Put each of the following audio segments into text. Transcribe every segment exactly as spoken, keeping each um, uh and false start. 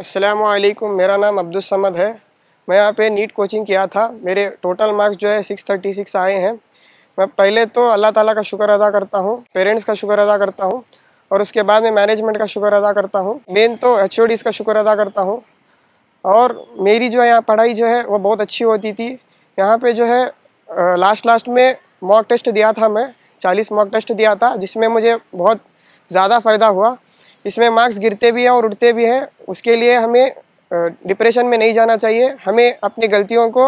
अस्सलामुअलैकुम, मेरा नाम अब्दुल समद है। मैं यहाँ पे नीट कोचिंग किया था। मेरे टोटल मार्क्स जो है सिक्स थर्टी सिक्स आए हैं। मैं पहले तो अल्लाह ताला का शुक्र अदा करता हूँ, पेरेंट्स का शुक्र अदा करता हूँ और उसके बाद मैं मैनेजमेंट का शुक्र अदा करता हूँ। मेन तो एच ओ डी का शुक्र अदा करता हूँ। और मेरी जो है यहाँ पढ़ाई जो है वो बहुत अच्छी होती थी। यहाँ पे जो है लास्ट लास्ट में मॉक टेस्ट दिया था, मैं चालीस मॉक टेस्ट दिया था, जिसमें मुझे बहुत ज़्यादा फ़ायदा हुआ। इसमें मार्क्स गिरते भी हैं और उड़ते भी हैं। उसके लिए हमें डिप्रेशन में नहीं जाना चाहिए, हमें अपनी गलतियों को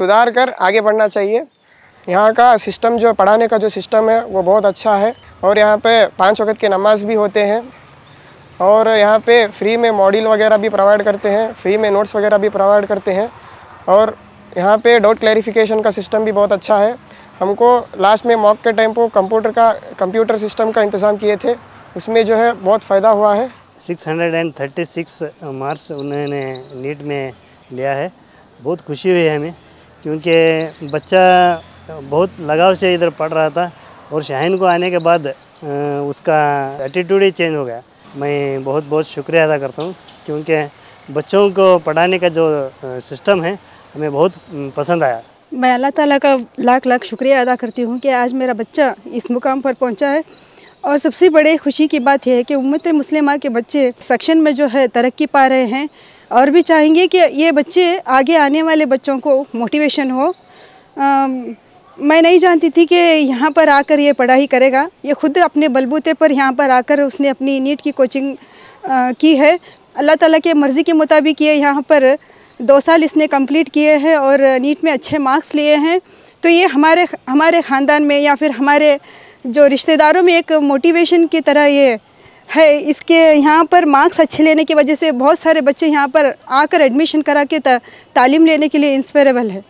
सुधार कर आगे बढ़ना चाहिए। यहाँ का सिस्टम जो पढ़ाने का जो सिस्टम है वो बहुत अच्छा है और यहाँ पे पांच वक्त के नमाज भी होते हैं और यहाँ पे फ्री में मॉड्यूल वगैरह भी प्रोवाइड करते हैं, फ्री में नोट्स वगैरह भी प्रोवाइड करते हैं। और यहाँ पे डाउट क्लैरिफिकेशन का सिस्टम भी बहुत अच्छा है। हमको लास्ट में मॉक के टाइम पर कंप्यूटर का कंप्यूटर सिस्टम का इंतज़ाम किए थे, उसमें जो है बहुत फ़ायदा हुआ है। सिक्स थर्टी सिक्स मार्क्स उन्होंने नीट में लिया है। बहुत खुशी हुई है हमें, क्योंकि बच्चा बहुत लगाव से इधर पढ़ रहा था और शाहीन को आने के बाद उसका एटीट्यूड ही चेंज हो गया। मैं बहुत बहुत शुक्रिया अदा करता हूँ, क्योंकि बच्चों को पढ़ाने का जो सिस्टम है हमें बहुत पसंद आया। मैं अल्लाह ताला का लाख लाख शुक्रिया अदा करती हूँ कि आज मेरा बच्चा इस मुकाम पर पहुँचा है। और सबसे बड़े खुशी की बात यह है कि उम्मत मुस्लिमा के बच्चे सेक्शन में जो है तरक्की पा रहे हैं और भी चाहेंगे कि ये बच्चे आगे आने वाले बच्चों को मोटिवेशन हो। आ, मैं नहीं जानती थी कि यहाँ पर आकर ये पढ़ाई करेगा। ये खुद अपने बलबूते पर यहाँ पर आकर उसने अपनी नीट की कोचिंग आ, की है। अल्लाह ताला के मर्ज़ी के मुताबिक ये यहाँ पर दो साल इसने कंप्लीट किए हैं और नीट में अच्छे मार्क्स लिए हैं। तो ये हमारे हमारे ख़ानदान में या फिर हमारे जो रिश्तेदारों में एक मोटिवेशन की तरह ये है। इसके यहाँ पर मार्क्स अच्छे लेने की वजह से बहुत सारे बच्चे यहाँ पर आकर एडमिशन करा के ता, तालीम लेने के लिए इंस्पायरेबल है।